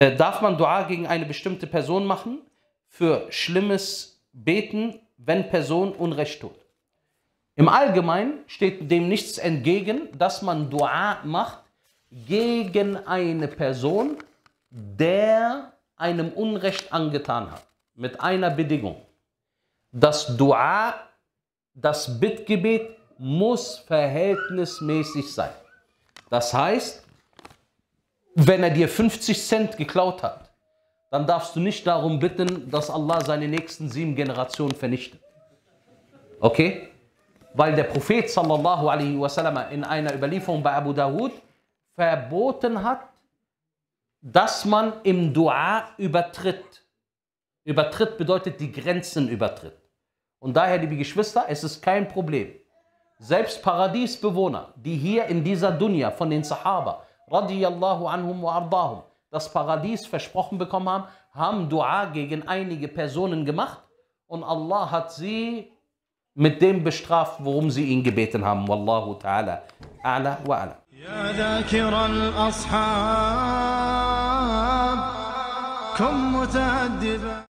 Darf man Dua gegen eine bestimmte Person machen für schlimmes Beten, wenn Person Unrecht tut? Im Allgemeinen steht dem nichts entgegen, dass man Dua macht gegen eine Person, der einem Unrecht angetan hat. Mit einer Bedingung. Das Dua, das Bittgebet muss verhältnismäßig sein. Das heißt, wenn er dir 50 Cent geklaut hat, dann darfst du nicht darum bitten, dass Allah seine nächsten 7 Generationen vernichtet. Okay? Weil der Prophet sallallahu alaihi wasallam in einer Überlieferung bei Abu Dawud verboten hat, dass man im Dua übertritt. Übertritt bedeutet die Grenzen übertritt. Und daher, liebe Geschwister, es ist kein Problem. Selbst Paradiesbewohner, die hier in dieser Dunya von den Sahaba, radiyallahu anhum wa ardahum, das Paradies versprochen bekommen haben, haben Dua gegen einige Personen gemacht und Allah hat sie mit dem bestraft, worum sie ihn gebeten haben. Wallahu Ta'ala, A'la wa A'la. يا ذاكر الأصحاب كن متأدبا